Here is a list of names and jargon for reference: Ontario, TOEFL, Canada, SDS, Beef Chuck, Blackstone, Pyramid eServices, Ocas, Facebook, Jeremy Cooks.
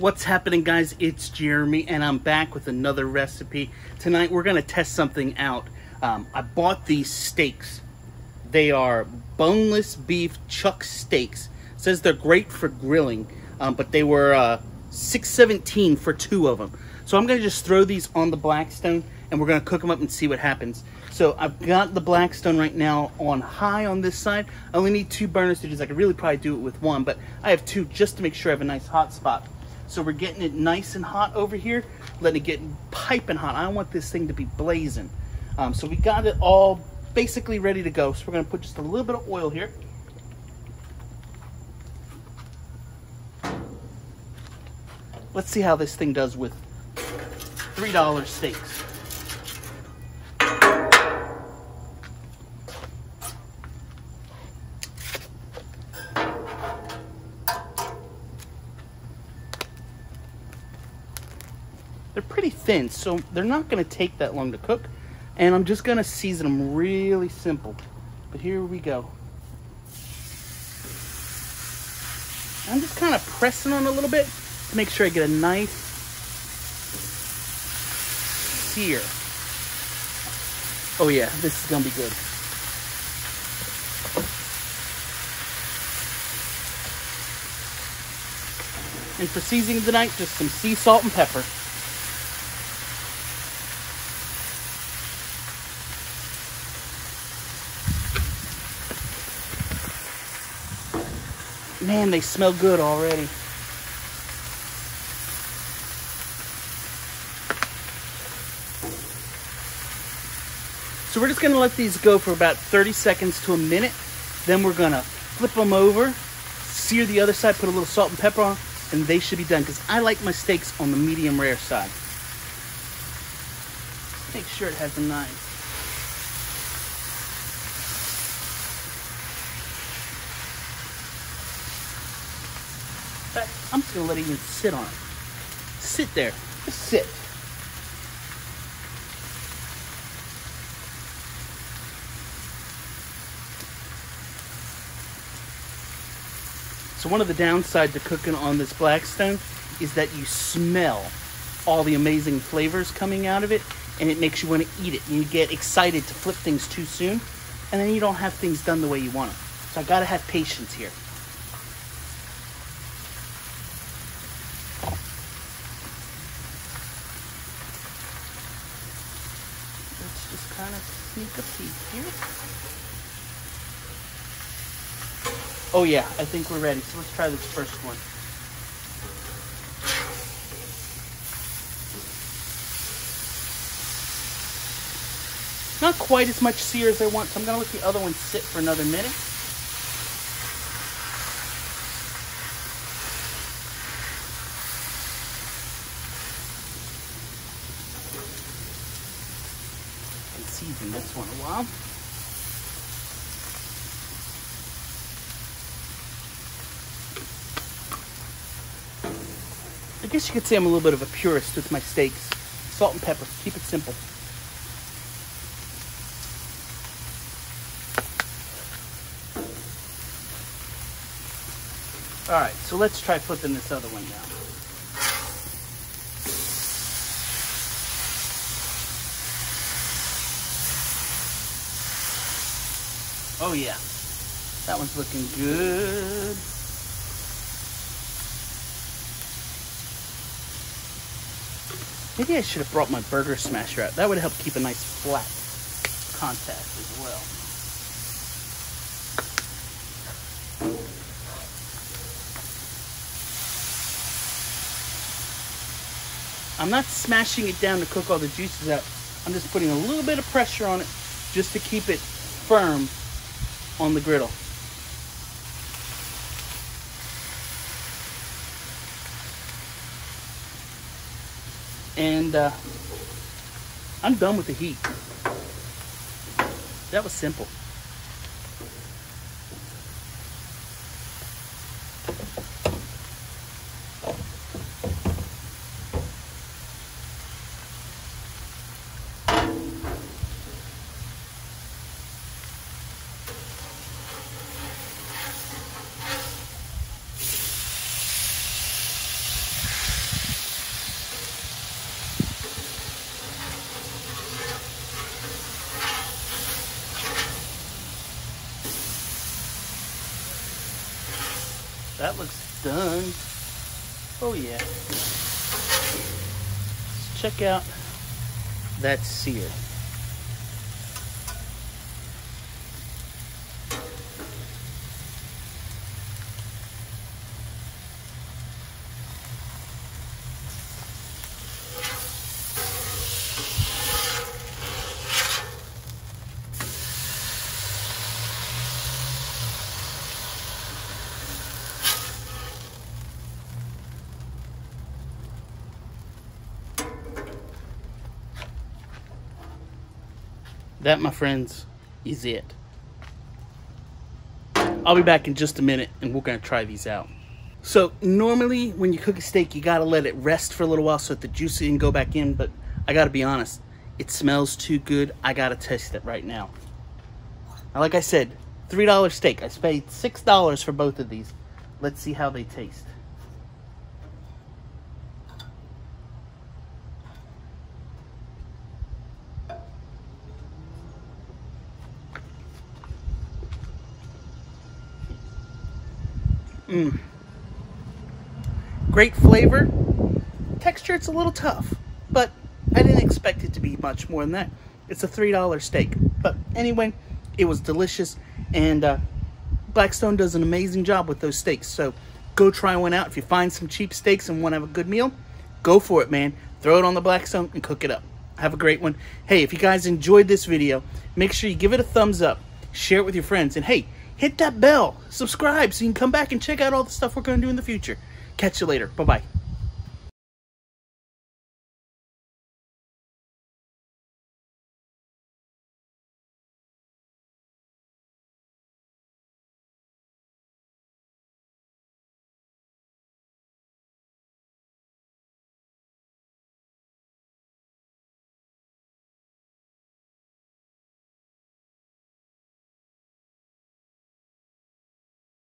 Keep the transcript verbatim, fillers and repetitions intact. What's happening, guys? It's Jeremy and I'm back with another recipe. Tonight we're gonna test something out. Um, I bought these steaks. They are boneless beef chuck steaks. It says they're great for grilling, um, but they were uh, six seventeen for two of them. So I'm gonna just throw these on the Blackstone and we're gonna cook them up and see what happens. So I've got the Blackstone right now on high on this side. I only need two burners to do this. I could really probably do it with one, but I have two just to make sure I have a nice hot spot. So we're getting it nice and hot over here, letting it get piping hot. I don't want this thing to be blazing. Um, so we got it all basically ready to go. So we're gonna put just a little bit of oil here. Let's see how this thing does with three dollar steaks. They're pretty thin, so they're not going to take that long to cook, and I'm just going to season them really simple. But here we go. I'm just kind of pressing on a little bit to make sure I get a nice sear. Oh yeah, this is going to be good. And for seasoning tonight, just some sea salt and pepper. Man, they smell good already. So we're just gonna let these go for about thirty seconds to a minute. Then we're gonna flip them over, sear the other side, put a little salt and pepper on, and they should be done, because I like my steaks on the medium rare side. Make sure it has a knife. I'm just gonna let it even sit on it. Sit there, just sit. So one of the downsides to cooking on this Blackstone is that you smell all the amazing flavors coming out of it, and it makes you wanna eat it. And you get excited to flip things too soon, and then you don't have things done the way you want them. So I gotta have patience here. Just kind of sneak a peek here. Oh yeah, I think we're ready. So let's try this first one. Not quite as much sear as I want, so I'm gonna let the other one sit for another minute. Season this one a while. I guess you could say I'm a little bit of a purist with my steaks. Salt and pepper, keep it simple. Alright, so let's try flipping this other one down. Oh yeah, that one's looking good. Maybe I should have brought my burger smasher out. That would help keep a nice flat contact as well. I'm not smashing it down to cook all the juices out. I'm just putting a little bit of pressure on it just to keep it firm on the griddle. And uh, I'm done with the heat. That was simple. that looks done. Oh yeah. Let's check out that sear. That, my friends, is it. I'll be back in just a minute and we're gonna try these out. So normally when you cook a steak, you gotta let it rest for a little while so that the juices can go back in, but I gotta be honest, it smells too good. I gotta test it right now. Now, like I said, three dollar steak. I paid six dollars for both of these. Let's see how they taste. Mm. Great flavor. Texture, it's a little tough, but I didn't expect it to be much more than that. It's a three dollar steak. But anyway, it was delicious, and uh, Blackstone does an amazing job with those steaks. So go try one out. If you find some cheap steaks and want to have a good meal, go for it, man. Throw it on the Blackstone and cook it up. Have a great one. Hey, if you guys enjoyed this video, make sure you give it a thumbs up, share it with your friends, and hey, hit that bell, subscribe so you can come back and check out all the stuff we're going to do in the future. Catch you later. Bye-bye.